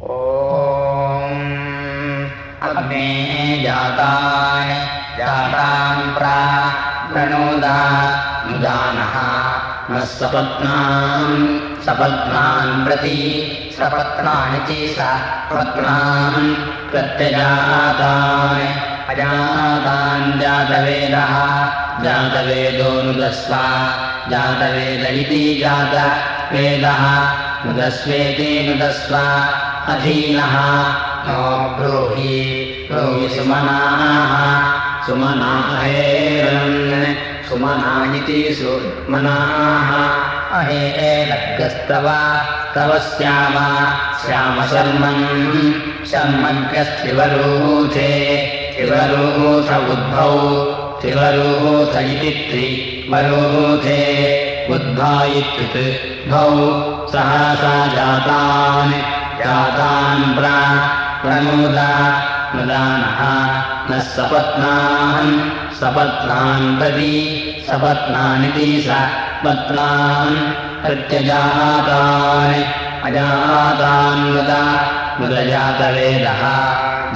ॐ अग्ने जातानि जातां प्रा प्रणोदा नुदानः न सपत्नां सपत्नां प्रति सपत्नानि च सपत्नां प्रत्यजातानि अजातां जातवेदः जातवेदो नुदस्व जातवेद इति जातवेदः नुदस्वेति नुदस्व अधीनः नो ब्रूहि ब्रूहि सुमनाः सुमनाः हेरन् सुमना इति सुमनाः अहेलग्रस्तव तव श्याम श्याम शर्मन् शर्मन्यस्त्रिवरूथे त्रिवरूथ उद्भौ त्रिवरूथ इति त्रिवरूथे उद्भायित्युत् भौ सहसा जातान् जातान् प्रणुदा नुदानः न सपत्नान् सपत्नान् प्रति सपत्नानिति सपत्नान् प्रत्यजातान् अजातान् नुदजातवेदः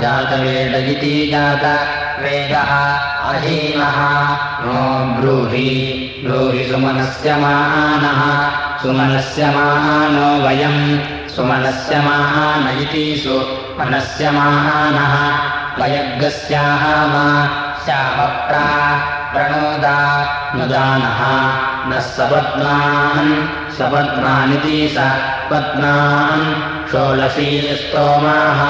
जातवेद इति जातवेदः अधीनः नो ब्रूहि ब्रूहि सुमनस्य मानो वयम् सुमनस्य मान इति सुमनस्य मानः वयग्रस्याः मा श्यामप्रा प्रणोदा नुदानः न सपत्नान् सपत्नानिति सपत्नान् षोडशीस्तोमाः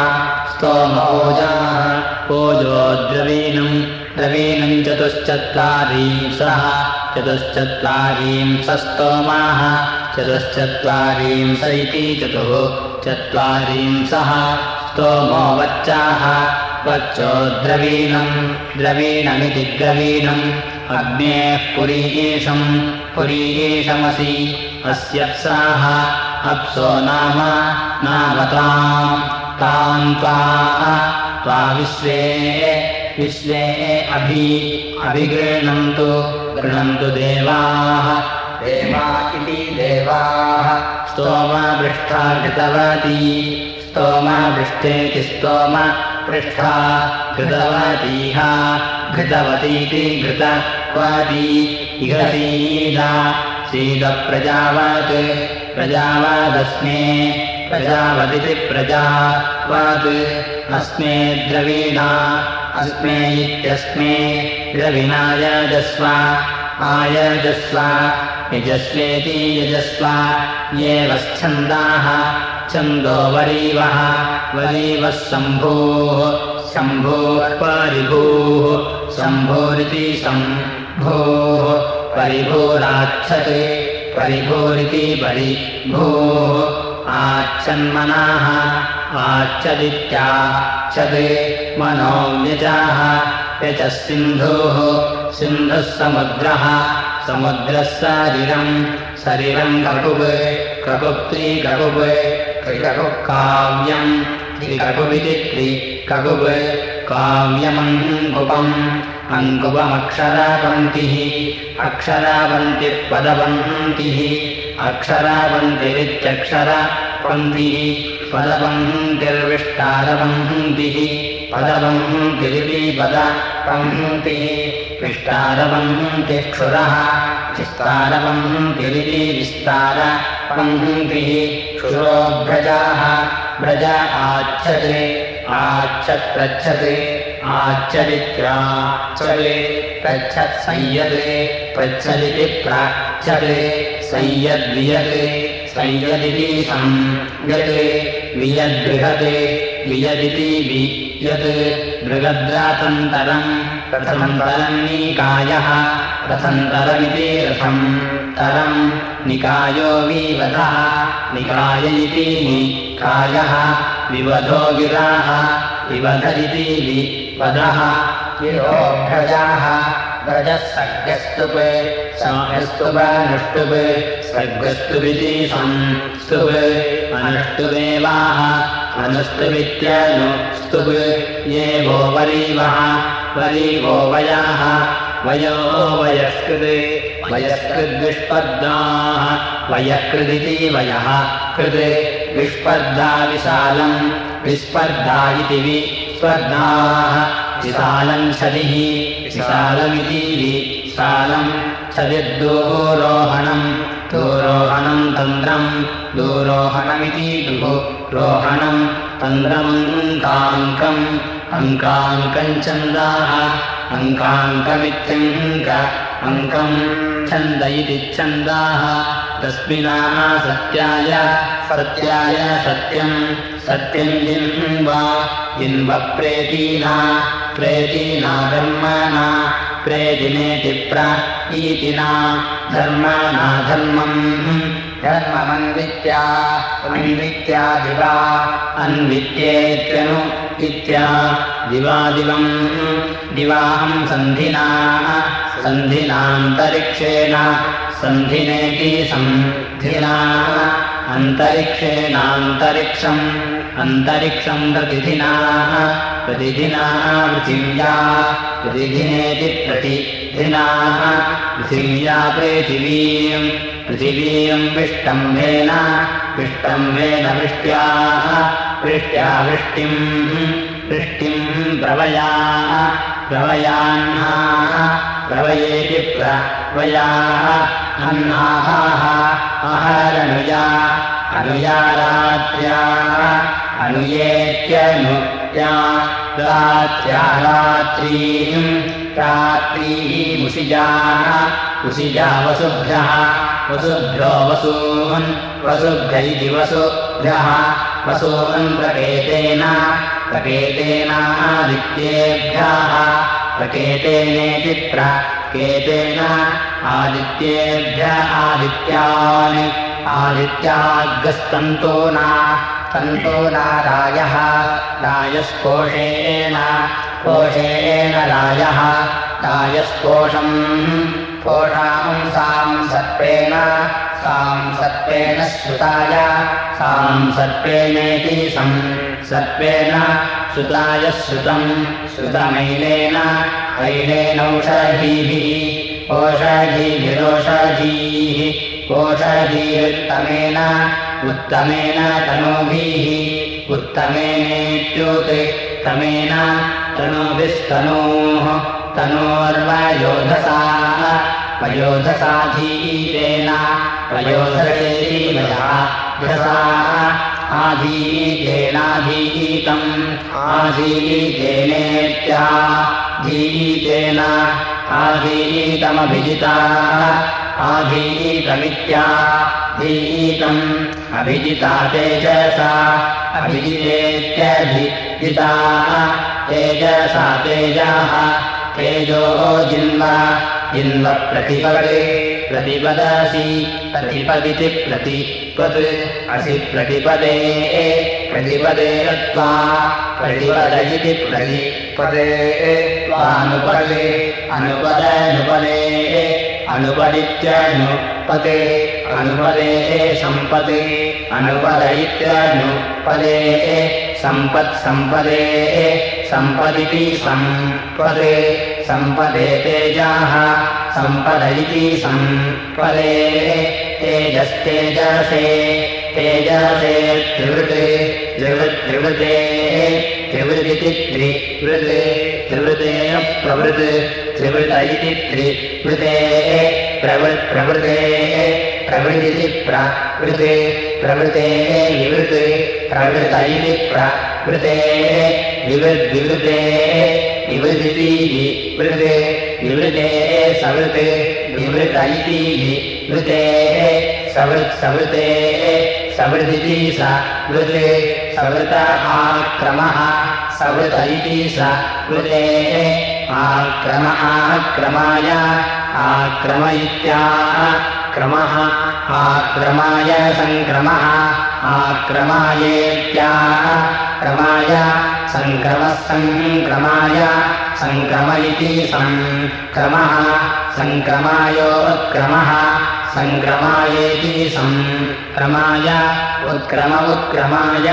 स्तोमोजाः ओजो द्रवीणम् द्रवीणम् चतुश्चत्वारिंशः चतुश्चत्वारिंशस्तोमाः चतुश्चत्वारिंश इति चतुश्चत्वारिंशः स्तोमो वच्चाः वच्चो द्रवीणम् द्रवीणमिति द्रवीणम् अग्नेः पुरीशम् पुरीशमसि अस्यप्साः अप्सो नाम नामताम् ताम् त्वा विश्वे विश्वे अभिगृह्णन्तु गृह्णन्तु देवाः देवा इति देवाः स्तोमा पृष्ठा कृतवती स्तोमा पृष्ठेति स्तोमा पृष्ठा कृतवतीः घृतवतीति घृतवती इगसीदा सीदप्रजावत् प्रजावदस्मे प्रजावदिति प्रजावत् अस्मे द्रवीणा अस्मे इत्यस्मे द्रविणायजस्व आयजस्व यजस्वेति यजस्व येवच्छन्दाः छन्दो वरीवः वरीवः शम्भोः शम्भोर्परिभूः शम्भोरिति शम्भोः परिभूराच्छत् परिभूरिति परिभूः आच्छन्मनाः आच्छदित्याच्छदे मनो व्यजाः व्यजः सिन्धोः सिन्धुः समुद्रः समुद्रः शरीरम् शरीरम् ककुब् ककुब् त्रिककुब् त्रिककुब् काव्यम् त्रिककुबिति त्रिककुब् काव्यमङ्कुपम् अङ्कुपमक्षरापङ्क्तिः अक्षरापङ्क्तिः पदपङ्क्तिः अक्षरापङ्क्तिरित्यक्षरापङ्क्तिः पदपङ्क्तिर्विष्टारपङ्क्तिः पदपङ्क्तिरिति पदपङ्क्तिः विष्टारपङ्क्तिः क्षुरः विस्तारपङ्क्तिरिति विस्तारपङ्क्तिः क्षुरो व्रजाः व्रजा आच्छते आच्छत्प्रच्छते आच्छदित्याच्छते प्रच्छत् संयते प्रच्छदिति प्राच्छते संयद्वियते संयदिति संयते वियद्बृहते वियदिति वियत् बृहद्रातन्तरम् रथन्तरम् निकायः रथन्तरमिति रथम् तरम् निकायो विवधः निकाय इति निकायः विवधो गिराः विवध इति विवधः विरो व्रजाः व्रजः सग्रस्तुप् सग्रस्तुप अनुष्टुप् सग्रस्तुपिति संस्तुप् अनुष्टुदेवाः अनुष्टुवित्यनुस्तुप् ये वो वरीवः वरीवो वयाः वयो वयस्कृते वयस्कृद्विष्पद्माः वयः कृदिति वयः कृते विस्पर्धा विशालम् विस्पर्धा इति विस्पर्धाः विशालम् छदिः विशालमिति विशालम् छदिर्दूरोहणम् दूरोहणम् तन्द्रम् दूरोहणमिति दूरोहणम् तन्द्रम् अङ्काङ्कम् अङ्काङ्कम् छन्दाः अङ्काङ्कमित्यङ्क अङ्कम् छन्द इति छन्दाः तस्मिन्नासत्याय सत्याय सत्यम् सत्यम् जिन्व प्रेतिना प्रेतिना धर्मणा प्रेतिनेति प्रीतिना धर्मणा धर्मम् धर्ममन्वित्या अन्वित्या दिवा अन्वित्येत्यनु इत्या दिवा दिवम् दिवाहम् सन्धिना सन्धिनान्तरिक्षेण सन्धिनेति सन्धिना अन्तरिक्षेणान्तरिक्षम् अन्तरिक्षम् प्रतिधिना प्रतिधिना पृथिव्या प्रतिधिनेति प्रतिधिना पृथिव्या पृथिवीम् पृथिवीम् विष्टम्भेन विष्टम्भेन वृष्ट्याः वृष्ट्या वृष्टिम् वृष्टिम् प्रवयाः प्रवयान्नाः प्रवयेति प्रवयाः अन्नाः आहारनुया अनुया रात्र्याः अनुयेत्यनुया रात्र्या रात्रीम् रात्रीः उषिजाः उषिजा वसुभ्यः वसुभ्यो वसून् वसुभ्य इति वसुभ्यः वसून् प्रकेतेन प्रकेतेनादित्येभ्यः प्रकेतेनेति प्रकेतेन आदित्येभ्यः आदित्यानि आदित्याग्रस्तन्तोना तन्तोना रायः रायस्कोषेण कोषेण रायः रायस्कोषम् कोषाम् साम् सर्पेण श्रुताय साम् सर्पेणेति सर्पेण श्रुताय श्रुतम् श्रुतमैलेन ऐलेनौषधीभिः ओषधीभिरोषधीः ओषधीरुत्तमेन उत्तमेन तनोभिः उत्तमेनेत्युत्तमेन तनोभिस्तनोः तनोर्वयोधसा वयोधसाधीतेन वयोधसेवयाधसा आधीतेनाधीतम् आधीतेनेत्या धीतेन आधीतमभिजिता आधीतमित्या धीतम् अभिजिता तेजसा अभिजितेत्यभिजिता तेजसा तेजः तेजो जिन्वा जिन्व प्रतिपदे प्रतिपदासि प्रतिपदिति प्रतिपद असि प्रतिपदे प्रतिपदे त्वा प्रतिपद इति प्रतिपदे त्वानुपदे अनुपदनुपदे अनुपदित्यनुपदे अनुपदे सम्पदे अनुपद इत्यनुपदे सम्पत्सम्पदे सम्पदिति सम्पदे सम्पदे तेजाः सम्पद इति सम्पदे तेजस्तेजसे तेजसे त्रिवृते त्रिवृत्त्रिवृते त्रिवृदिति त्रिवृते त्रिवृते प्रवृत् त्रिवृत इति त्रिवृते प्रवृत् प्रवृते प्रवृदिति प्रवृते प्रवृते विवृत् प्रवृत इति प्रवृते विवृद्विवृते विवृदिति विवृते विवृते सवृत् विवृत इति विवृते सवृत्सवृते सवृदिति सवृते सवृत आक्रमः सवृत इति सवृते आक्रम आक्रमाय आक्रम इत्याक्रमः आक्रमाय सङ्क्रमः आक्रमायेत्याक्रमाय सङ्क्रमः सङ्क्रमाय सङ्क्रम इति सङ्क्रमः सङ्क्रमायोत्क्रमः सङ्क्रमायेति सङ्क्रमाय उत्क्रम उत्क्रमाय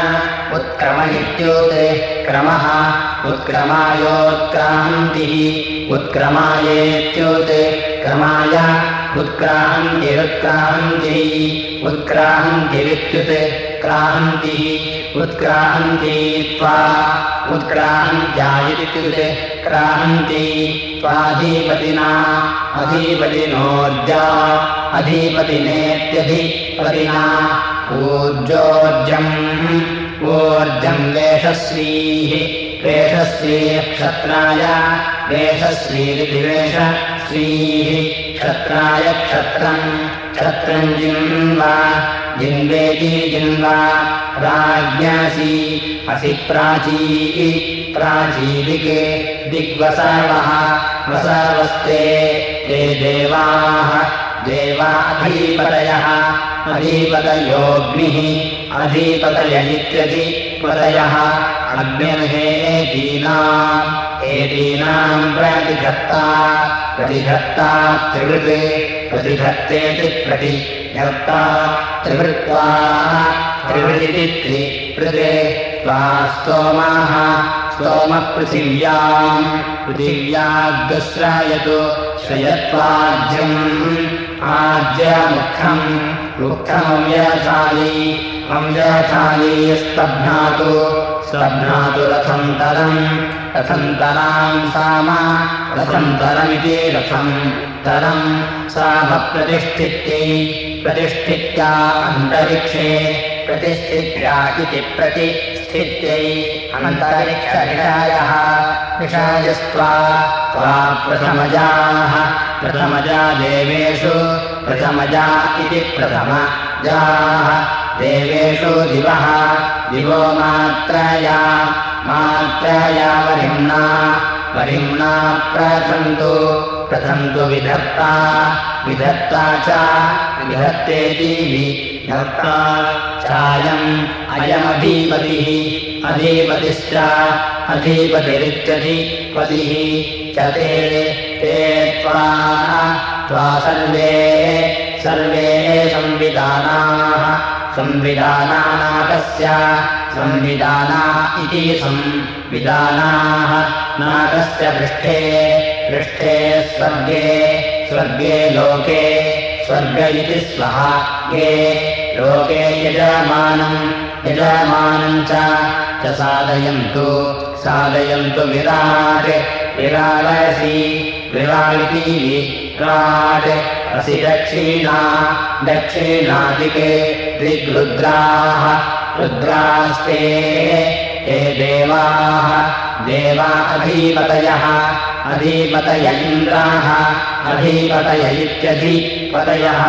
उत्क्रम इत्युत्क्रमः उत्क्रमायोत्क्रान्तिः उत्क्रमायेत्युत्क्रमाय उत्क्रान्तिरुत्क्रान्तिः उत्क्रान्तिरित्युत्क्रमः क्रांति उत्क्रांति उत्क्रांत्यायुक्ते क्रांति त्वाधिपतिना अधिपतिनोर्जा अधिपतिनेत्यधिपतिना ऊर्जोर्जम् ऊर्जम् वेषश्रीः वेषश्रीः क्षत्राय वेषश्रीरिति वेषश्रीः क्षत्राय क्षत्रम् क्षत्रम् जिन्वा जिन्वेति जिन्वा राज्ञासि असि प्राची प्राची दिगे दिग्वसर्वः वसर्वस्ते ते देवाः देवा अधिपतयः अधिपतयोऽग्निः अधिपतयनित्यधि पतयः अग्निर्हेतीनाम् एतीनाम् प्रतिधत्ता प्रतिधत्ता त्रिवृते प्रतिधत्तेति प्रतिधत्ता त्रिवृत्वा त्रिवृति त्रिवृते त्वा स्तोमाः स्तोमः पृथिव्याम् पृथिव्याग्रश्रायतु श्रयत्वाज्यम् आज्यमुखम् मुखमव्यथाली अव्यथाली स्तभ्नातु स्तभ्नातु रथन्तरम् रथन्तराम् सामा रथन्तरमिति रथन्तरम् साम प्रतिष्ठित्यै प्रतिष्ठित्या अन्तरिक्षे प्रतिष्ठित्या इति प्रतिष्ठित्यै अन्तरिक्षविषायः विषायस्त्वा त्वा प्रथमजाः प्रथमजा देवेषु प्रथमजा इति प्रथमजाः देवेषु दिवः दिवो मात्रया मात्रया वरिम्ना वरिम्ना प्रथन्तु प्रथन्तु विधत्ता विधत्ता च विधत्तेति विधत्ता चायम् अयमधिपतिः अधिपतिश्च अधिपतिरित्यधिपतिः च ते त्वा सर्वे सर्वे संविदानाः संविदानानाकस्य संविदाना इति संविदानाः नाकस्य पृष्ठे पृष्ठे स्वर्गे स्वर्गे लोके स्वर्ग इति स्वहागे लोके यजमानम् यजमानम् च साधयन्तु साधयन्तु विराट् विराळसि विराळिति विराट् असि दक्षिणा दक्षिणादिके दिग्रुद्राः रुद्रास्ते ते देवाः देवा अधिपतयः अधिपतय इन्द्राः अधिपतय इत्यधिपतयः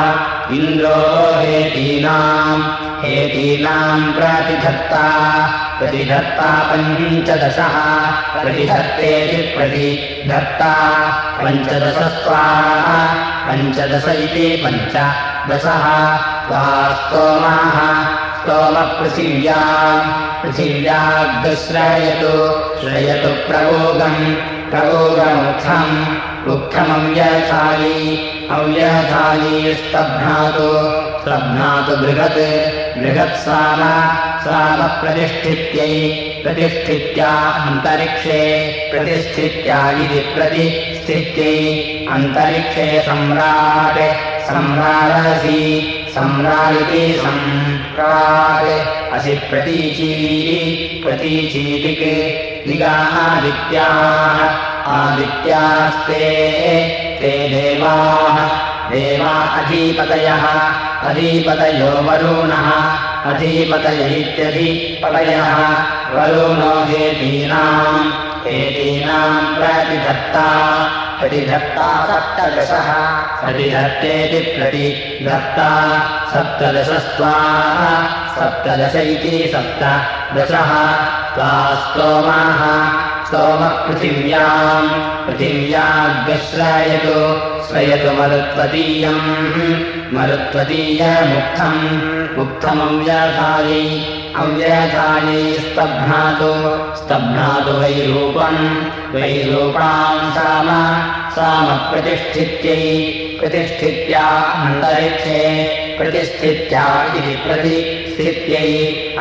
इन्द्रो हेतीनाम् प्रतिधत्ता प्रतिधत्ता पञ्चदशः प्रतिधत्तेति प्रतिधत्ता पञ्चदशस्त्वा पञ्चदश इति पञ्चदशः त्वा स्तोमाः स्तोमः पृथिव्याम् पृथिव्याग्रश्रयतु श्रयतु प्रवोगम् प्रवोगमुखम् मुखमव्यथाली अव्यथाली स्तभ्नातु स्तभ्नातु बृहत् बृहत्सामा साम प्रतिष्ठित्यै प्रतिष्ठित्या अन्तरिक्षे प्रतिष्ठित्या इति प्रतिष्ठित्यै अन्तरिक्षे सम्राट् सम्राडसि सम्राडिति सम्राट् असि प्रतीची प्रतीचीदिक् दिगादित्याः आदित्यास्ते ते देवाः देवा अधिपतयः अधिपतयो वरुणः अधिपतय इत्यधिपतयः वरुणो हेतीनाम् प्रतिधत्ता प्रतिधत्ता सप्तदशः प्रतिधत्तेति प्रतिधत्ता सप्तदशस्त्वा सप्तदश इति सप्तदशः त्वा स्तोमाः स्तोमः पृथिव्याम् पृथिव्याग्रश्रयतु श्रयतु मरुत्वदीयम् मरुत्वदीयमुक्तम् मुक्तमव्यथायै अव्यथायै स्तभ्नातु स्तभ्नातु वैरूपम् वैरूपाम् साम साम प्रतिष्ठित्यै प्रतिष्ठित्या अन्तरिक्षे प्रतिष्ठित्या इति प्रतिष्ठित्यै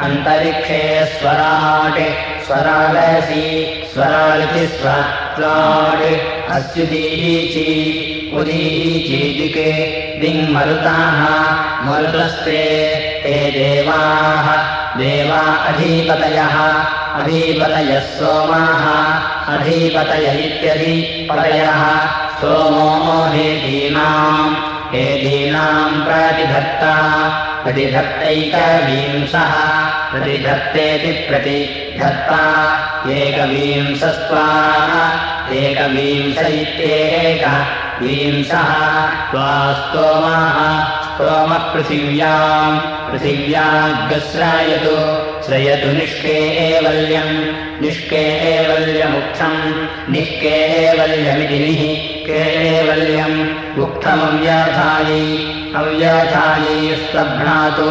अन्तरिक्षे स्वराट् स्वरालसि स्वरालिति स्वराट् अस्युदीची उदीचीदिक् दिङ्मरुताः मरुतस्ते ते देवाः देवा अधीपतयः अधीपतयः सोमाः अधीपतय इत्यधिपतयः सोमो हेदीनाम् प्रतिधत्ता प्रतिधत्तैकविंशः प्रतिधत्तेति प्रतिधत्ता एकविंशस्त्वाः एकविंश इत्येकविंशः त्वा स्तोमाः स्तोमः पृथिव्याम् पृथिव्याग्रश्रायतु श्रयतु निष्केवल्यमुक्तम् निष्केवल्यमिति केवल्यम् उक्तमव्याधायी अव्याधायी स्तभ्नातु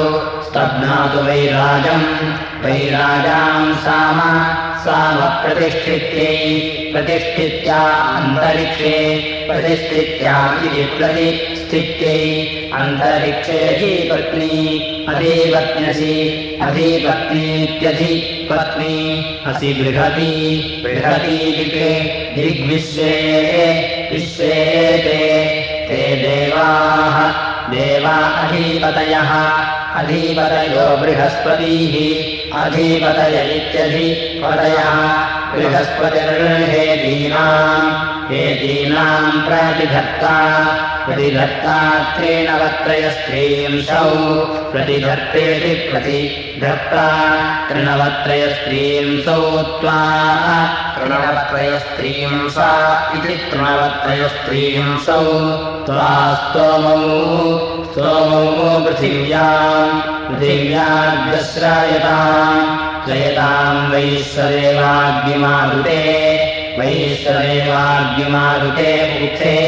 स्तभ्नातु वैराजम् साम प्रतिष्ठित्या अन्तरिक्षे प्रतिष्ठित्यादि प्रतिष्ठित्यै अन्तरिक्षे अधिपत्नी असि बृहती बृहती दिग्विश्वे विश्वे ते देवाः देवा अधिपतयः अधिपतयो बृहस्पतिः अधिपतय इत्यधिपतयः बृहस्पतिर्हेदीनाम् हेदीनाम् प्रतिधत्ता प्रतिधत्ता त्रिनवत्रयस्त्रिंशौ प्रतिधत्तेति प्रतिधत्ता त्रिनवत्रयस्त्रिंशौ त्वा त्रिनवत्रयस्त्रिंशा इति त्रिनवत्रयस्त्रिंशौ त्वा स्तोमौ पृथिव्याम् पृथिव्याग्रश्रायताम् वैश्वदेवाग्निमारुते उक्थे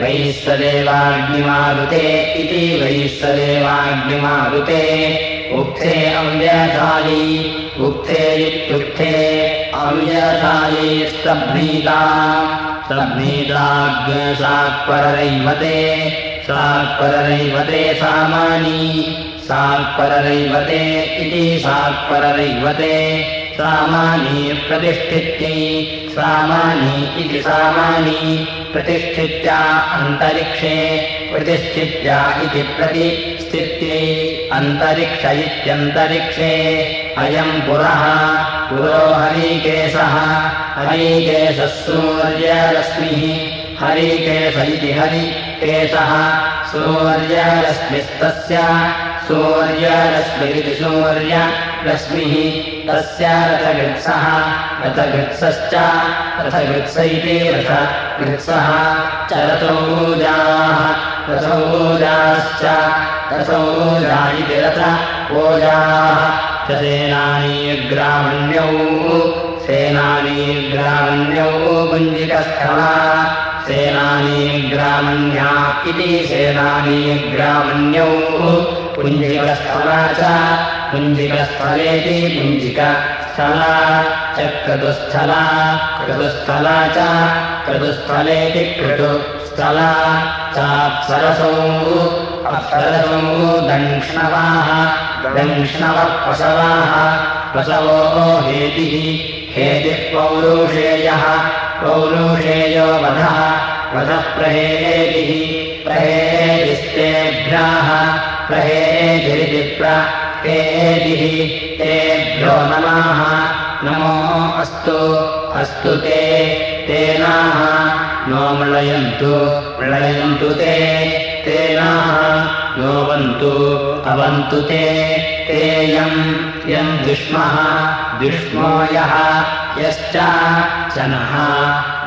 वैश्वदेवाग्निमारुते इति वैश्वदेवाग्निमारुते उक्थे अव्यधायी उक्थे इत्युक्ते अव्यधायी स्तभ्नीताग्निसाक्परदैवते साक्परदैवते सामानी साक्परदैवते इति साक्परदैवते सामानी प्रतिष्ठित्यै सामानी इति सामानी प्रतिष्ठित्या अन्तरिक्षे प्रतिष्ठित्या इति प्रतिष्ठित्यै अन्तरिक्ष इत्यन्तरिक्षे अयम् पुरः पुरो हरिकेशः हरिकेशः सूर्यरश्मिः हरिकेश इति हरिकेशः सूर्यरश्मिस्तस्य सूर्यरश्मिरिति सूर्यरश्मिः तस्य रथगृत्सः रथगृत्सश्च रथगृत्स इति रथगृत्सः च रथौजाः रथौजाश्च रथौजा इति रथौजाः च सेनानीग्रामण्यौ पुञ्जिकस्थला सेनानीग्रामण्या इति सेनानीग्रामण्यौ पुञ्जिकस्थला च पुञ्जिकस्थलेति पुञ्जिकस्थला च क्रतुस्थला च क्रतुस्थलेति क्रतुस्थला चाप्सरसौ अप्सरसौ दंष्णवाः दंष्णवः पशवाः पशवो हेतिः हेतिः पौरुषेयः पौरुषेयो वधः वधः प्रहेतिः प्रहेतिस्तेभ्यः प्रहेतिरिति प्रहेतिः तेभ्यो नमः नमो अस्तु अस्तु ते नाः नो म्लयन्तु ते ते नाः नोऽवन्तु अवन्तु ते यम् द्विष्मः द्विष्मो यः यश्च नः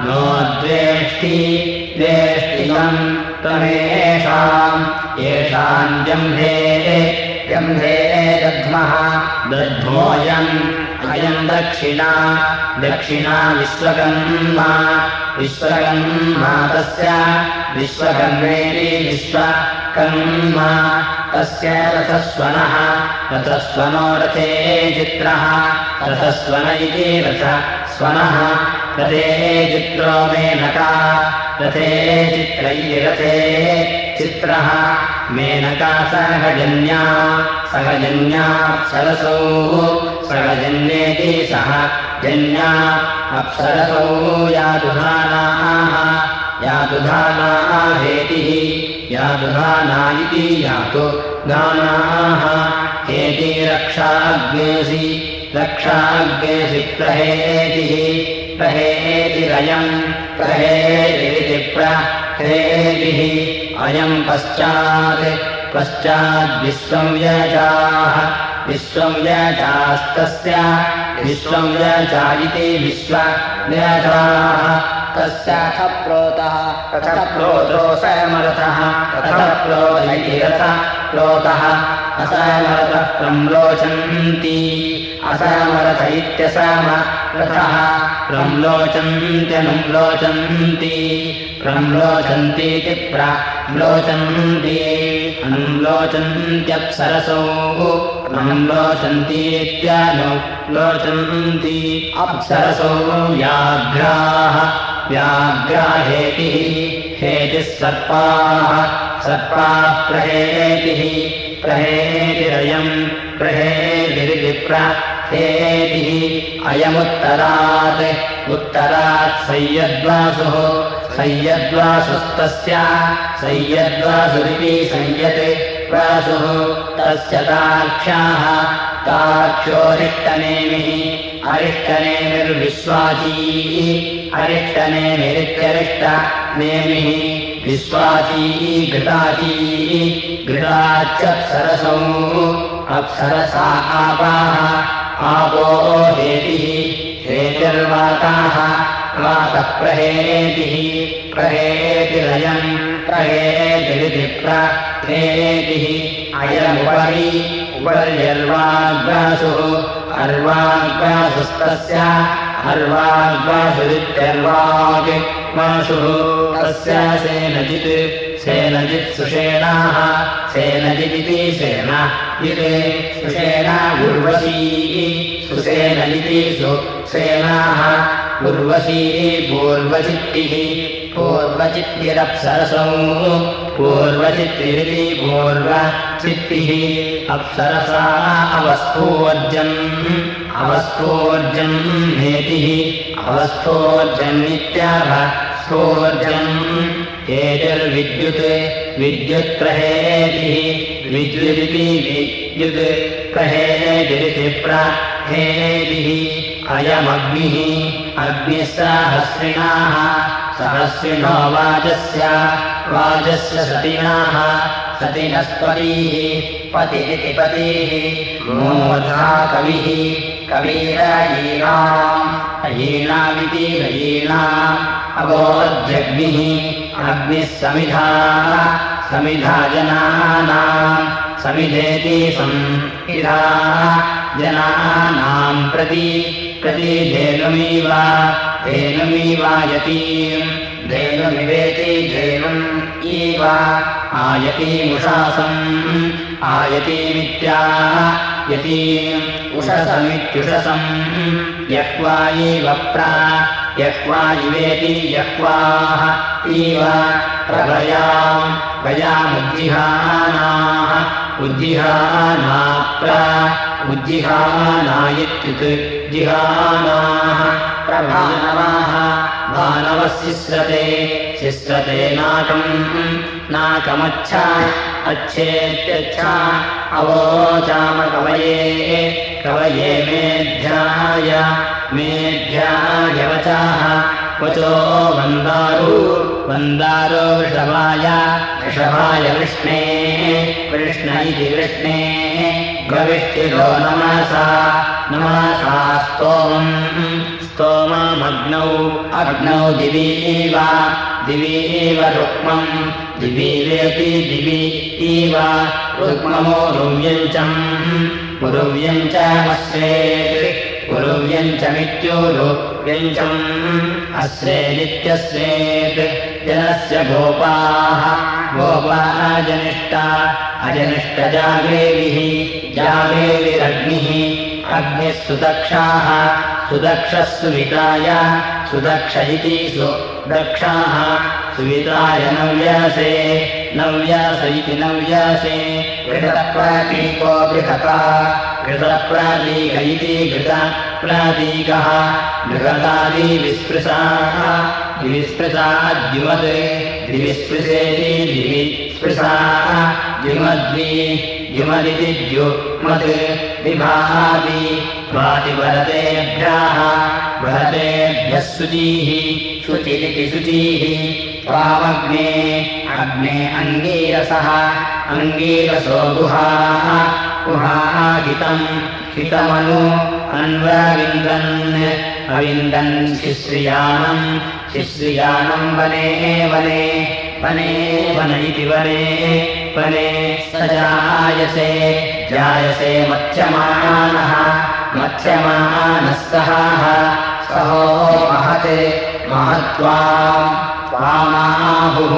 नो द्वेष्टि द्वेष्टिकम् त्वमेषाम् येषाम् जम्भे दध्मः अयम् दक्षिणा विश्वकर्मा तस्य विश्वकर्मेति विश्वकर्मा तस्य रथस्वनो रथे चित्रः रथस्वन इति रथस्वनः रथे चित्रो मेनका रथे चित्रैरथे चित्रः मेनका सहजन्याप्सरसौ सहजन्येति सहजन्या अप्सरसौ यातुधानाः हेतिः यादुधानायिति यातु दानाः एति रक्षाग्नेसि प्रहेतिः प्रहेतिरयम् प्रहेतिरिति प्रहेतिः अयम् पश्चात् विश्वव्यजाः विश्वव्यजास्तस्य विश्वव्यजा इति विश्वव्यजाः तस्य प्रोतः प्रोतो समरथः प्रोतः असमरथः प्रम्लोचन्ति असमरथ इत्यसमरथः प्रम्लोचन्त्यनुम्लोचन्ति प्रम्लोचन्तीति प्रम्लोचन्ति अनुम्लोचन्त्यप्सरसौ अनुम्लोचन्तीत्यनुम्लोचन्ति अप्सरसौ व्याघ्राः व्याघ्राहेतिः हेतिः सर्पाः सर्पाः प्रहेतिः प्रहेतिरयम् प्रहेतिरिति प्रहेतिः अयमुत्तरात् उत्तरात् संयद्वासुः संयद्वासुस्तस्य संयद्वासुरिति संयद्वासुः तस्य ताक्षाः ताक्षोरिष्टनेमिः अरिष्टनेमिर्विश्वासी अरिष्टनेमिरित्यरिष्टनेमिः विश्वासी घृतासी घृताच्चप्सरसौ अप्सरसा आपाः आपो हेतिः हेतिर्वाताः वातः प्रहेतिः प्रहेतिरयम् प्रहेतिरिति प्रहेतिः अयमुपरि उपर्यर्वाग्वासुः अर्वाग्वासुस्तस्य अर्वाग्वासुरित्यर्वाग्वासुः तस्य सेनजित् सुषेणाः सेनजिदिति सेनाजित् सुषेणा उर्वशी सुसेनजिति सुसेनाः उर्वशी पूर्वचित्तिः पूर्वचित्तिरप्सरसौ पूर्वचित्तिरिति पूर्वचित्तिः अप्सरसा अवस्थोर्जम् अवस्थोर्जम् हेतिः अवस्थोर्जन्नित्यावस्थोर्जम् हेतिर्विद्युत् विद्युत्प्रहेतिः विद्युदिति विद्युत्प्रहेतिरिति प्रहेतिः अयमग्निः अग्निः सहस्रिणाः सहस्रिणो वाजस्य सतिनाः सतिनस्पतिः पतिरिति पतिः मूर्धा कविः कविरयीणाम् अयीणामिति रयीणाम् अबोध्यग्निः अग्निः समिधा समिधा जनानाम् समिधेति संहिधा जनानाम् प्रति प्रति धेनुमीवा यतीम् धेनुमिवेति धेनुम् इव आयतीमुषासम् आयतीमित्या यतीम् उषसमित्युषसम् यक्वायैव प्रा यक्वायिवेति यक्वाः इव प्रभयाम् भयामुज्जिहानाः उज्जिहाना प्रा उज्जिहानायत्युत् जिहानाः प्रभानवाः भानवः सिस्रते सिस्रते नाकम् नाकमच्छा अच्छेत्यच्छा अवोचामकवये कवये मेध्याय मेध्यायवचाः वचो वन्दारो वन्दारो वृषभाय वृषभाय वृष्णे वृष्ण इति वृष्णे गविष्ठिरो नमसा नमसा स्तोममग्नौ अग्नौ दिवीव दिवीव रुक्मम् दिवीवेति दिवी इव रुक्ममो रुव्यम् च मस्वेत् पुरुव्यञ्चमित्युरुव्यञ्चम् अस्रेदित्यस्रेत् जनस्य गोपाः गोपा अजनिष्टा अजनिष्टजाग्रेभिः जाग्रेभिरग्निः अग्निः सुदक्षाः सुदक्षः सुविताय सुदक्ष इति सुदक्षाः सुविताय नव्यासे नव्यास इति नव्यासे घृतप्रातीको घृतपा घृतप्रातीक इति घृतप्रातीकः घृतादि विस्पृशाः विस्पृशाद्युवत् दिविस्पृशेदिः स्पृशा द्युमद्वि द्युमदिति द्युमत् विभाति भाति वरतेभ्यः शुचिः शुचिरिति शुचिः त्वामग्ने अग्ने अङ्गीरसः अङ्गीरसो गुहा गुहाहितम् हितमनु अन्वविन्दन् अविन्दन् शिश्रियाणम् वने वने वने वन इति वने वने सजायसे जायसे मत्स्यमानः मत्स्यमानः सहाः सहो महते महत्त्वामाहुः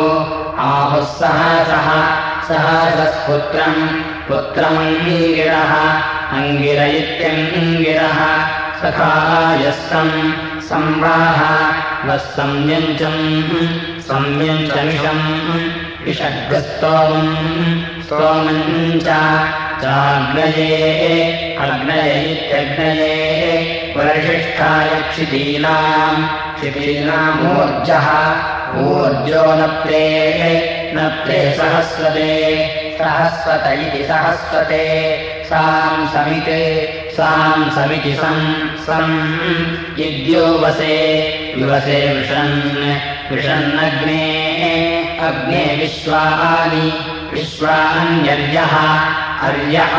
आहुः सहसः सहसस्पुत्रम् पुत्रमङ्गिरः अङ्गिर इत्यङ्गिरः सखायस्तम् संवाह संयञ्चमिषम् विषग्रस्तोमम् स्तोमम् चाग्नये अग्नये इत्यग्नये वरषिष्ठाय क्षितीनाम् क्षितीनामूर्जः ऊर्जो नप्ते नप्ते सहस्वते सहस्वत इति सहस्वते साम् समिति सम् यद्योवसे युवसे विषन्नग्ने अग्ने विश्वानि विश्वान्यर्यः अर्यः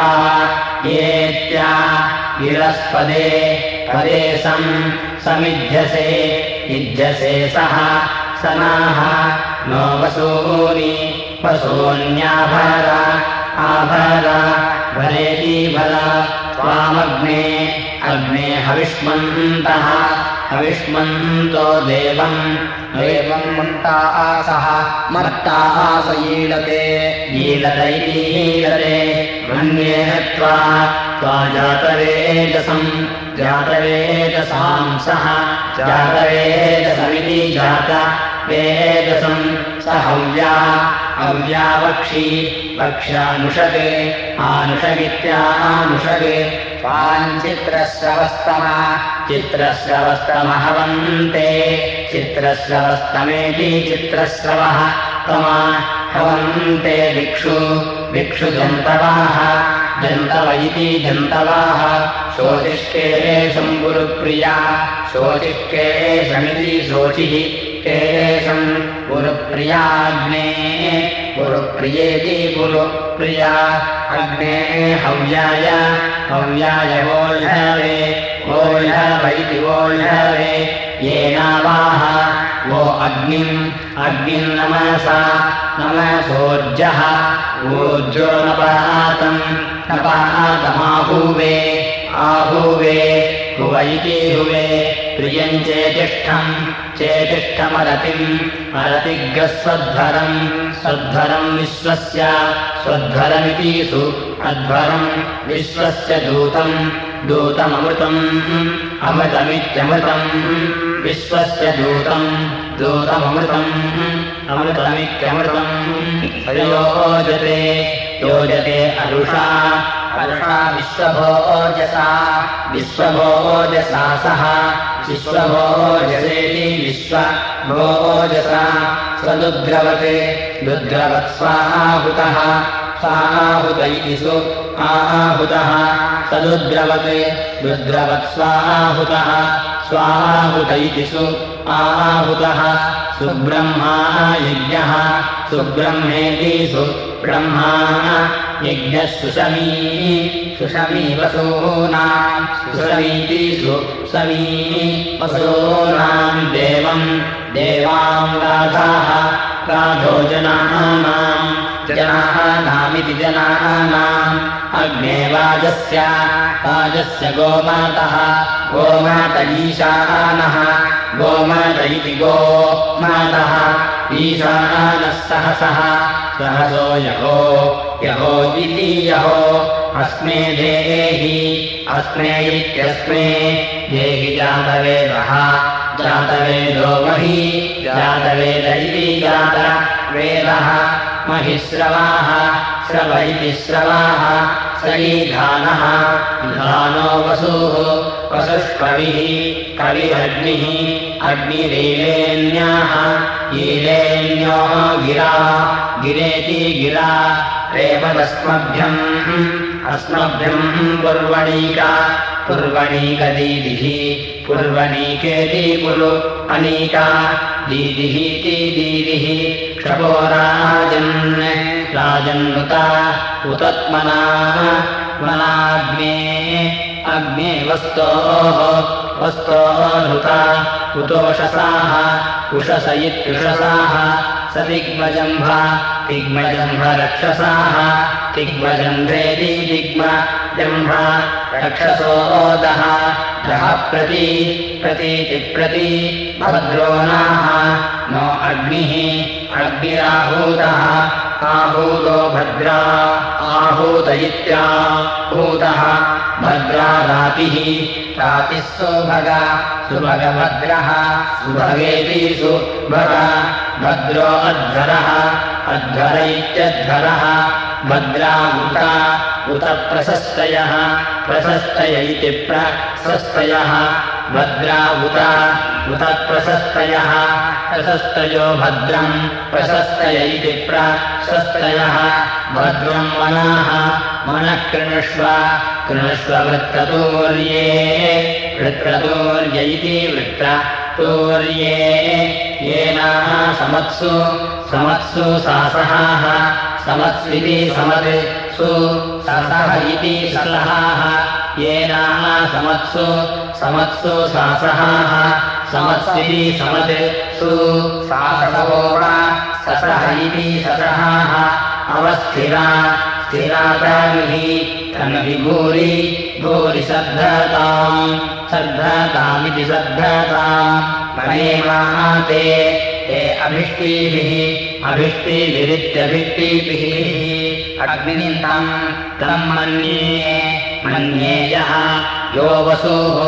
येत्या विरस्पदे पदे समिध्यसे युध्यसे सः सनाः नो वसूनि वसून्याभर आभर भरेतीभर त्वामग्ने अग्ने हविष्मन्तः हविष्मन्तो देवम् मत्ता आसः ईलते ईलतैति ईलते मन्येह त्वा जातवेदसम् सः जातवेदसमिति जातवेदसम् सहव्या हव्या वक्षी वक्ष्यानुषगे आनुषगित्यानुषगे पाञ्चित्रश्रवस्तमा चित्रश्रवस्तमहवन्ते चित्रश्रवस्तमेति चित्रश्रवः तमा हवन्ते भिक्षु जन्तवाः जन्तव इति जन्तवाः शोचिष्के शम्बुरुप्रिया शोचिष्के शमिति शोचिः केशम् गुरुप्रियाग्ने गुरुप्रियेति गुरुप्रिया अग्ने हव्याय हव्याय वोल्ढवे इति वोल्ढवे येनावाह वो अग्निम् नमसा नमसोर्जः ऊर्जो नपातमाहुवे आहुवे हुवैति हुवे प्रियम् चेतिष्ठमरतिम् अरतिग्रस्वध्वरम् स्वध्वरम् विश्वस्य स्वध्वरमितीषु अध्वरम् विश्वस्य दूतम् दूतममृतम् अमृतमित्यमृतम् विश्वस्य दूतम् दूतममृतम् अमृतमित्यमृतम् योजते अरुषा अरुषा विश्वभोजसा सः विश्वभोजसेति विश्वभोजसा स्वदुद्रवते दुद्रवत्स्वाहुतः स्वाहुत इति सु आहुतः सदुद्रवते दुद्रवत्स्वाहुतः स्वाहुत इति सु आहुतः सुब्रह्मा यज्ञः सुब्रह्मेति सु ब्रह्मा यज्ञः सुषमी वसूनाम् सुषमीति सुषमी वसूनाम् देवाम् राधो जनानामिति जनानाम् अग्ने वाजस्य गोमात ईशानः गोमात इति गोमातः ईशानः सहसो यहो इति यहो अस्मे अस्मे इत्यस्मे देहि जातवेदः जातवेदो मही जातवेद इति जातवेदः महि श्रवाः श्रवैति श्रवाः सईधानः धानो वसुः वसुष्कविः कविरग्निः अग्निरेवेन्याः ईलेन्यो गिरा गिरेति गिरा रेवदस्मभ्यम् अस्मभ्यम् कुर्वणीका कुर्वणीक दीदिः कुर्वणीकेति कुरु अनीका दीदिहीति दीदिः क्षपो राजन्नुता उतत्मनाः मनाग्ने अग्ने वस्तोः वस्तोर्हुता उतोषसाः उषसयित्युषसाः स दिग्मजम्भ दिग्मजम्भ रक्षसाः दिग्मजम्भेति दिग्मजम्भ रक्षसोदः दः प्रति प्रतीति प्रति भद्रोणाः नो अग्निः अग्निराहूतः आहूतो भद्रा आहूत इत्याहूतः भद्रा रातिः रातिः सुभगा सुभगभद्रः सुभगेति सुभगा भद्रो अध्वरः अध्वर इत्यध्वरः भद्रा उता उत प्रशस्तयः प्रशस्तय इति प्रशस्तयः भद्रा उता उत प्रशस्तयः प्रशस्तयो भद्रम् प्रशस्तय इति प्रशस्तयः भद्रम् वनाः मनः कृणुष्व कृणुष्व वृत्रतूर्ये वृत्रतूर्य इति वृत्रतूर्ये येनाः समत्सु समत्सु सासहाः समत्स्विति समत्सु ससह इति सलहाः येनाः समत्सु समत्सु सासहाः समत्स्विति समत्सु सासहोव ससह इति ससहाः अवस्थिरा स्थिरा तन्हि तन्हि भूरि भूरि सद्धताम् सद्धतामिति सद्धताम् मनेवाते ते अभिष्टीभिः अभिष्टीभिरित्यभिष्टीभिः अग्निनिन्दम् तम् मन्ये मन्ये यः यो वसुः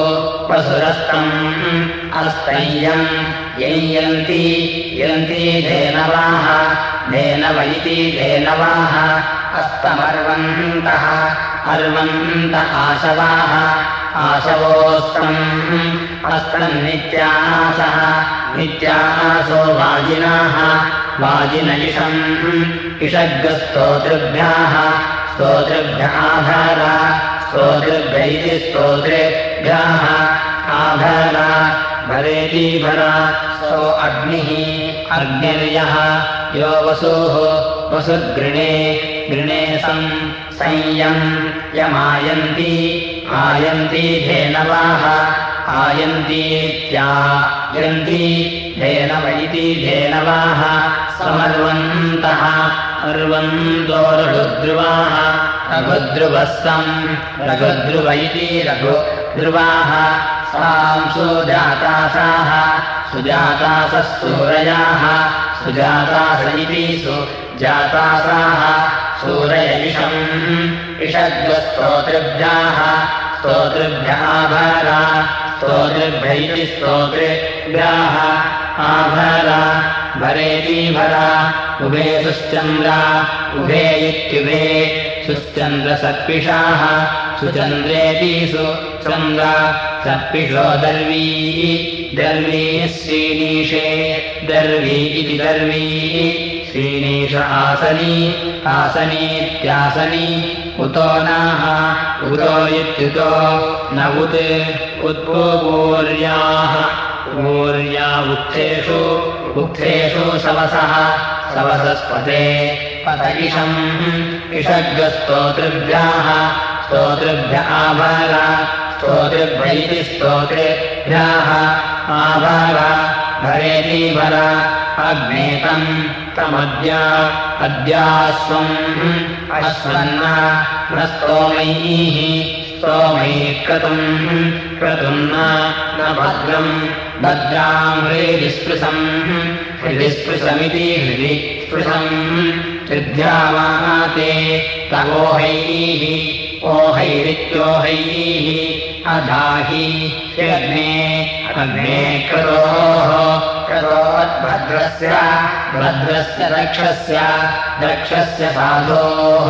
वसुरस्तम् अस्तयम् यन्ति यन्ति धेनवाः धेनव इति धेनवाः अस्तमर्वन्तः अर्वन्त आशवाः आशवोऽस्तम् अस्तम् नित्यासः नित्यासो वाजिनाः वाजिन इषम् इषग्स्तोतृभ्याः स्तोतृभ्यः आधार स्तोतृभ्य इति स्तोतृभ्याः आधार भरेति भरा सो अग्निः अग्निर्यः यो वसुः वसुर्गृणे गृणे सम् संयम् यमायन्ति आयन्ति धेनवाः आयन्तीत्या यन्ति धेनव इति धेनवाः समर्वन्तः अर्वन्तोरुद्रुवाः रघुद्रुवः सम् रघुद्रुव इति रघुद्रुवाः साम् सुजातासाः सुजातासः सूरयाः सुजातास इति सुजातासाः सूरय इषम् इषद्वस्तोतृभ्याः स्तोतृभ्यः आभरा स्तोतृभ्य इति स्तोतृभ्याः आभरा भरेति भरा उभे सुश्चन्द्रा उभे इत्युभे सुश्चन्द्रसर्पिषाः सुचन्द्रेति सुचन्द्रा सर्पिषो दर्वी दर्वी श्रीनीशे दर्वी इति दर्वी श्रीनीश आसनी आसनीत्यासनी उतो नाः उतो इत्युतो न उत उत्पूर्याः पूर्या उक्थेषु उक्थेषु सवसः सवसस्पते पत इषम् इषग्स्तोतृभ्याः स्तोतृभ्य आभार स्तोतृभ्य इति स्तोतृभ्याः आभार भरेति भर अग्नेतम् तमद्या अद्यास्वम् अश्वन्न न स्तोमैः स्तोमैक्रतुम् क्रतुम् न भद्रम् भद्राम् हृदिस्पृशम् हृदिस्पृशमिति हृदि स्पृशम् हृद्यावाते तवोहैः ओहैरित्योहैः अधाहि यज्ञे अग्ने करोः करोद्भद्रस्य भद्रस्य रक्षस्य रक्षस्य साधोः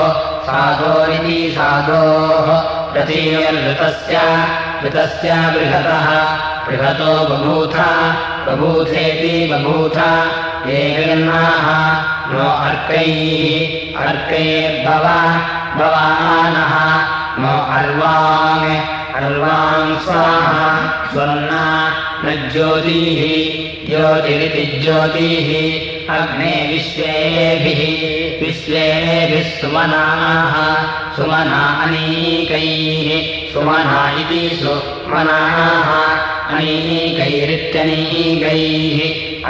साधोरिति साधोः प्रतीयर्ऋतस्य ऋतस्य बृहतः बृहतो बभूथ बभूथेति बभूथ एगन्नाः नो अर्कैः अर्कैर्भव भवानः नो अर्वाङ् अर्वाङ् स्वाहा स्वर्णा न ज्योतिः ज्योतिरिति ज्योतिः अग्ने विश्वेभिः विश्वेभिः सुमनाः सुमना अनीकैः सुमना इति सुमनाः अनीकैरित्यनीकैः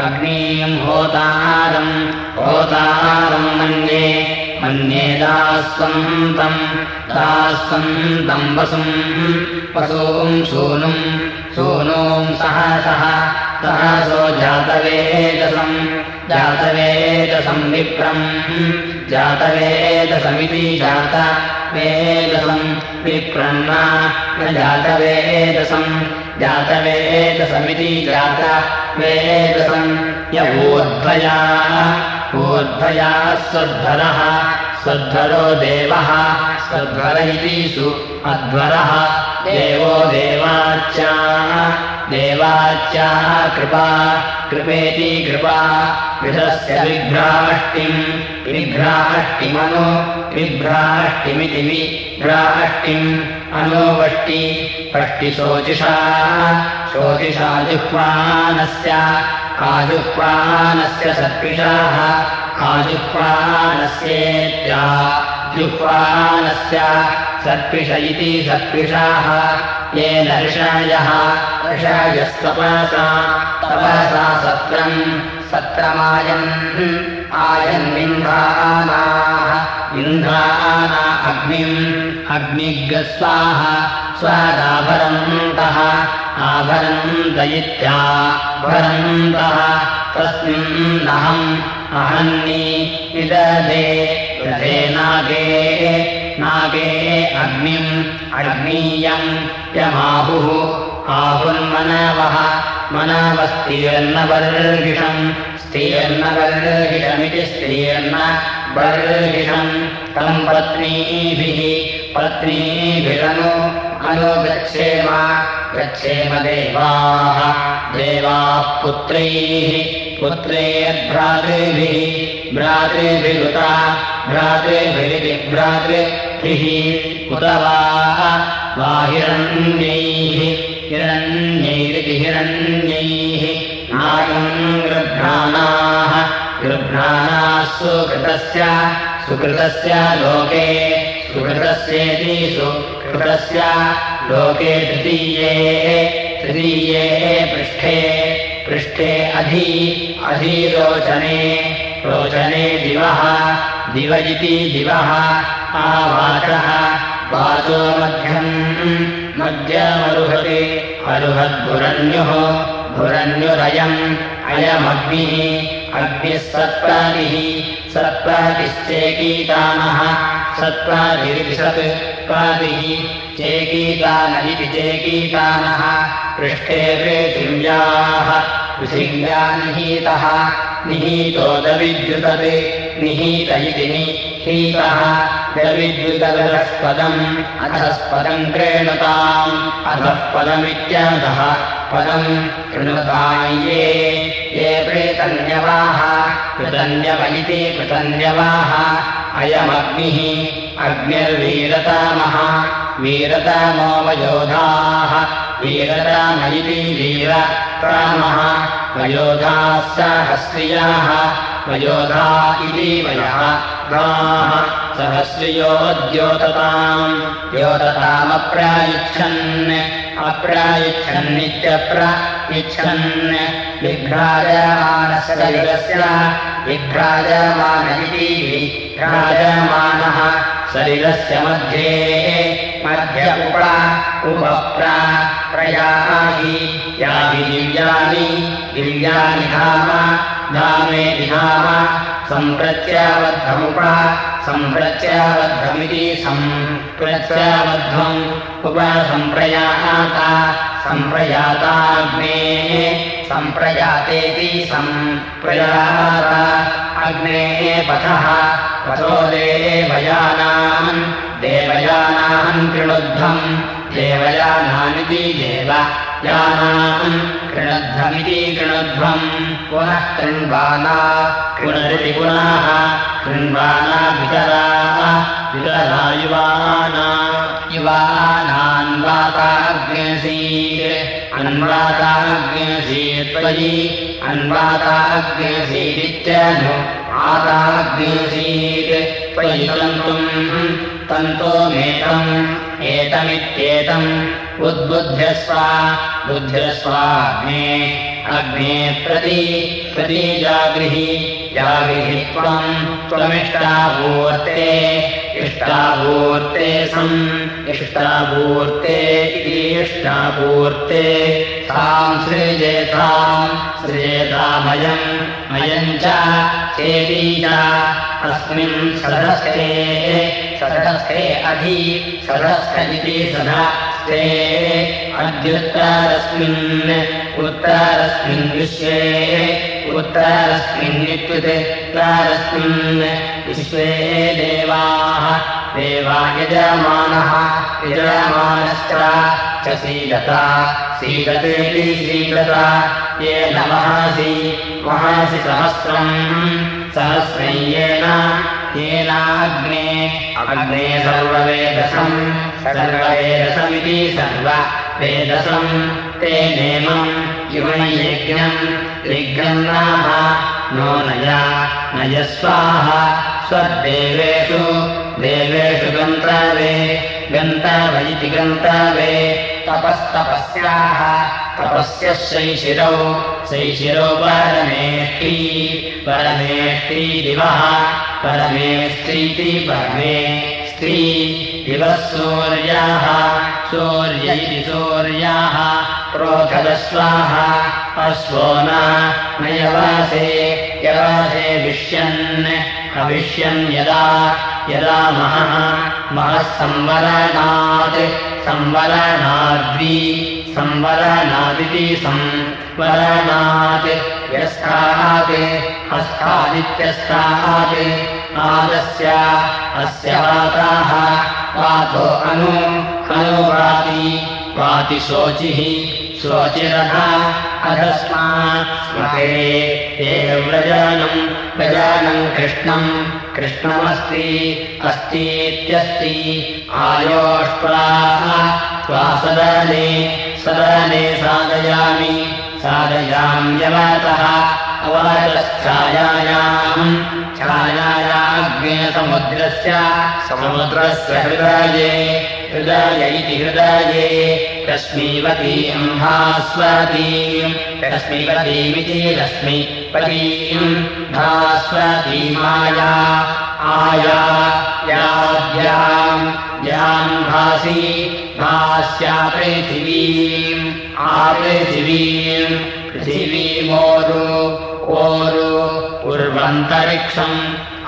अग्निम् होतारम् होतारम् मन्ये मन्ये दास्वन्तम् वसुम् वसूम् सूनुम् सूनोम् सहसः सहसो जातवेदसम् जातवेदसम् विप्रम् जातवेदसमिति जातवेदसम् विप्रम् न जातवेदसम् जातवेदसमिति जातवेदसम् य ऊर्ध्वया ऊर्ध्वया स्वध्वरः स्वध्वरो देवः स्वध्वर इति सुध्वरः देवो देवाच्या देवाच्या कृपा कृपेति कृपा विधस्य विभ्राष्टिम् विभ्राष्टिमनो विभ्राष्टिमिति विभ्राष्टिम् अनोवष्टि वष्टिशोचिषा शोचिषा जुह्वानस्य आजुह्वानस्य सत्पिषाः आजुह्वानस्येत्या जुह्वानस्य सत्पिष इति सत्पिषाः येन ऋषयः ऋषयस्तपसा तपसा सत्रम् सत्रमायन् आयन्निन्धानाः इन्द्राणा अग्निम् अग्निग्रस्वाः स्वादाभरन्तः आभरन्त इत्याभरन्तः तस्मिन्नहम् अहन्नि विदधे दधे नागे नागे अग्निम् अग्नीयम् यमाहुः आहुर्मनवः मनवस्तिर्नवर्गिषम् स्तिर्नवर्गिषमिति स्तिर्न वर्गिषम् तम् पत्नीभिः पत्नीभिरनु अनुगच्छेम गच्छेम देवाः देवाः पुत्रैः पुत्रैर्भ्रातृभिः भ्रातृभिरुत भ्रातृभिरिति भ्रातृभिः उत वा हिरण्यैः हिरण्यैरिति हिरण्यैः नागम् गृभ्राणाः गृभ्राणाः सुकृतस्य सुकृतस्य लोके सुकृतस्येति सुकृतस्य लोके तृतीये तृतीये पृष्ठे पृष्ठे अधि अधिरोचने रोचने दिवः दिव इति दिवः आवाचः वाचो मध्यम् मध्यमरुहते अरुहद्भुरन्युः भुरन्युरयम् अयमग्निः अग्निः सत्प्रातिः सत्प्रातिश्चेकीतानः सत्प्रातिः चेकीतान इति चेकीतानः पृष्ठे पृथिव्याः पृथिव्या निहीतः निहीतो दविद्युतते निहीत इति निहीतः दविद्युतदस्पदम् अधःपदम् क्रीणताम् अधःपदमित्यधः पदम् कृणताम् ये प्रेतन्यवाः कृतन्यव इति कृतन्यवाः अयमग्निः अग्निर्वीरतामः वीरतामो वयोधाः वीरताम इति वीरतामः वयोधाः सहस्रियाः वयोधा इति वयोधाः सहस्रियो द्योतताम् द्योततामप्रायच्छन् अप्रायच्छन्नित्यप्रायच्छन् विभ्राजमानस्य शरीरस्य विभ्राजमान इति विभ्राजमानः शरीरस्य मध्ये मध्य उपप्रा प्रयाहि यानि दिव्यानि दिव्यानि धाम धामे धाम सम्प्रत्यावद्धमुपा सम्प्रत्यावद्धमिति सम्प्रत्यावद्धम् उवा संप्रयाता संप्रयाताग्नेः संप्रयातेति संप्रयाता अग्नेः पथः पथो देवयानान् कृणुध्वम् देवयानानिति देवयानान् कृणुध्वमिति कृणुध्वम् पुनः कृण्वाना कृणुरिति पुनः कृण्वाना वितराः वितरा युवानान्वाताग्नेसीत् अन्वाताग्नेसीत् त्वयि अन्वाताग्नेसीदित्यनु आताग्नेसीत् त्वयि तन्तुम् तन्तोमेतम् एतमित्येतम् उद्बुध्यस्वाग्ने अग्ने प्रति प्रति जागृहि जागृहि त्वमिष्टावूर्ते इष्टावूर्ते सम् इष्टावूर्ते इति इष्टावूर्ते ताम् सृजेताम् सृजेतामयम् मयम् च चेति च अस्मिन् सदस्थे सदस्थे अधि सदस्थ इति सदस्थे अद्युत्तरस्मिन् उत्तरस्मिन् विश्वे उत्तरस्मिन् विश्वे देवाः देवा यजमानः यजमानश्च च सीदतेति सीदता येन महासि महासि सहस्रम् येनाग्ने अग्ने सर्ववेदसमिति सर्ववेदसम् तेनेमम् युवनयज्ञम् यज्ञम् नाम नो नय स्वाहा स्वदेवेषु देवेषु गन्तवे गन्तव इति गन्तवे तपस्तपस्याः तपस्यः शैशिरौ परमेष्ठी दिवः परमेष्ठीति परमे स्त्री दिवः सूर्याः सूर्य इति सूर्याः प्रोधदस्वाहा अश्वो न यवासे यवासे विष्यन् अविष्यन् यदा यदा महः संवरणात् संवरणाद्वि संवरणादिति संवरणात् यस्तात् हस्तादित्यस्तात् आदस्य अस्य वाताः वातो अनुवाति वाति शोचिः शोचिरः अधस्मात् स्मते एव व्रजानम् कृष्णम् कृष्णमस्ति अस्तीत्यस्ति आयोष्ट्वाः त्वा सदने साधयामि साधयाम्यवतः अवतश्छायायाम् छायायाग्ने समुद्रस्य हृदये इति हृदये रश्मीवतीम् भास्वतीम् रश्मीवतीमिति रश्मीवतीम् भास्वतीमाया आया याद्याम् भासि भास्या पृथिवीम् आपृथिवीम् पृथिवीमोरु ओरु उर्वन्तरिक्षम्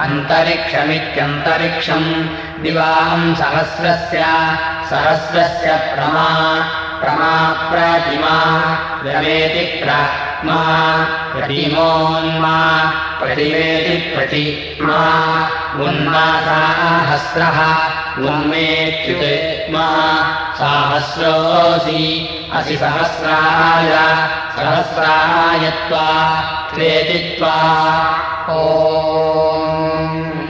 अन्तरिक्षमित्यन्तरिक्षम् दिवाम् सहस्रस्य प्रमा प्रतिमा रमेति प्रमा प्रतिमोन्मा प्रतिमेति प्रतिमा उन्मा सहस्रः उन्मेत्युत्मा सहस्रोऽसि असि सहस्राय त्वा त्वेति त्वा ओम्।